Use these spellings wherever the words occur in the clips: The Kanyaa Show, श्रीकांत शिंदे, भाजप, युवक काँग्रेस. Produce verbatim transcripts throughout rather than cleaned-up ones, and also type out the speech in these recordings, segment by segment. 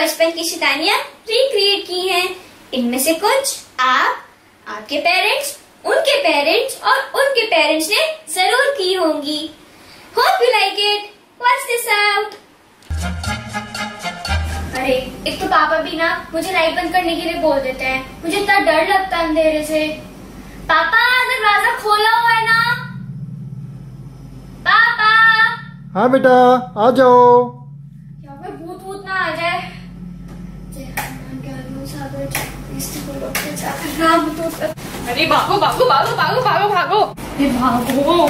बचपन की शैतानियां रिक्रिएट की हैं। इनमें से कुछ आप, आपके पेरेंट्स, उनके पेरेंट्स और उनके पेरेंट्स ने जरूर की होंगी। Hope you like it. Watch this out. अरे एक तो पापा भी ना मुझे लाइट बंद करने के लिए बोल देते हैं। मुझे इतना डर लगता है अंधेरे से। पापा दरवाजा खोला हुआ है ना? पापा। हाँ बेटा आ जाओ। यहाँ पे भूत भूत ना आ जाए। अरे भागो भागो भागो भागो भागो भागो अरे भागो।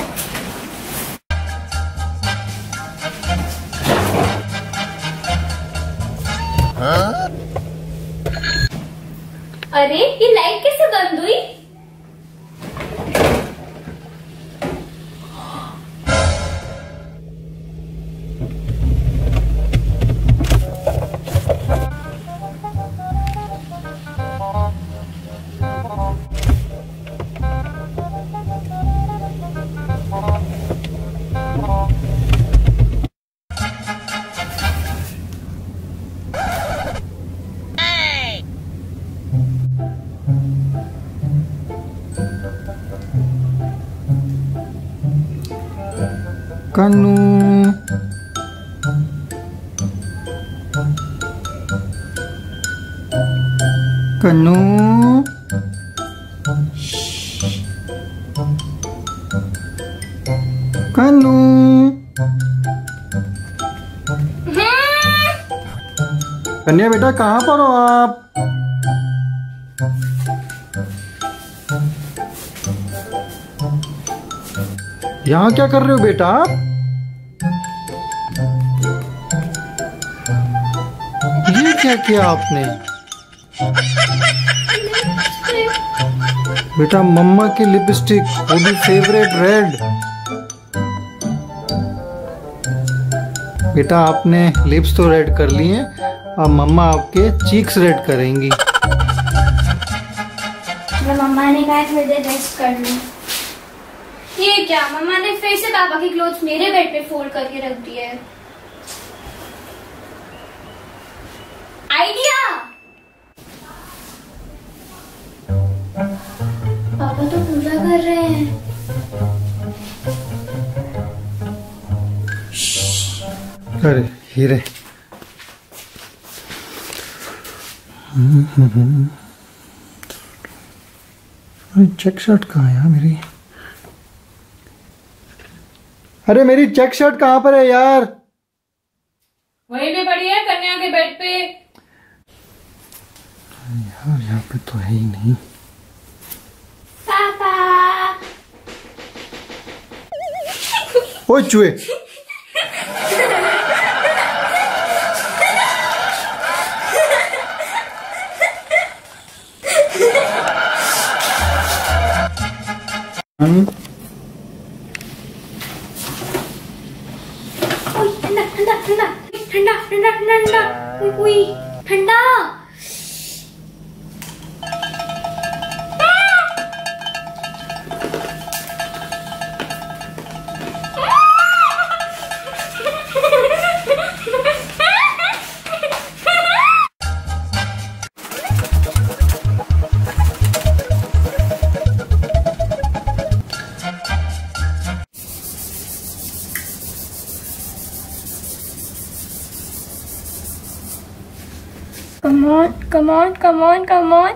हाँ? अरे ये लाइट कैसे बंद हुई? कन्नू कन्नू कन्नू कन्या बेटा कहाँ पर हो आप? यहाँ क्या कर रहे हो बेटा आप? ये क्या किया आपने? बेटा मम्मा की लिपस्टिक, वो भी फेवरेट रेड। बेटा आपने लिप्स तो रेड कर ली हैं, अब मम्मा आपके चीक्स रेड करेंगी। मम्मा ने कहा थोड़ी देर रेस्ट कर लूं। ये क्या, मम्मा ने फिर से पापा की क्लोथ मेरे बेड पे फोल्ड करके रख दी है। आइडिया। पापा तो पूजा कर रहे हैं। अरे हीरे चेक शर्ट कहाँ है यार मेरी? अरे मेरी चेक शर्ट कहाँ पर है यार? वहीं पे पड़ी है कन्या के बेड पे। यार यहाँ पे तो है ही नहीं। पापा। ओ चूहे। हम ठंडा ठंडा ठंडा ठंडा ठंडा Come on, come on, come on, come on.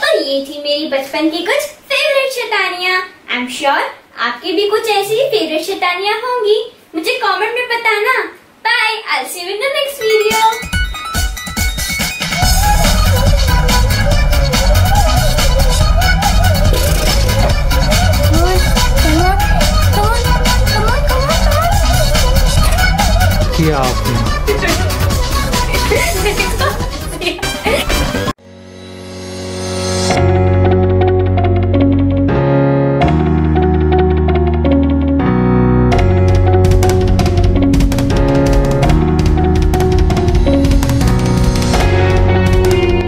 तो ये थी मेरी बचपन की कुछ फेवरेट शैतानियाँ। आई एम श्योर आपकी भी कुछ ऐसी फेवरेट शैतानियाँ होंगी। मुझे कमेंट में बताना। Bye, I see you in the next video. आपने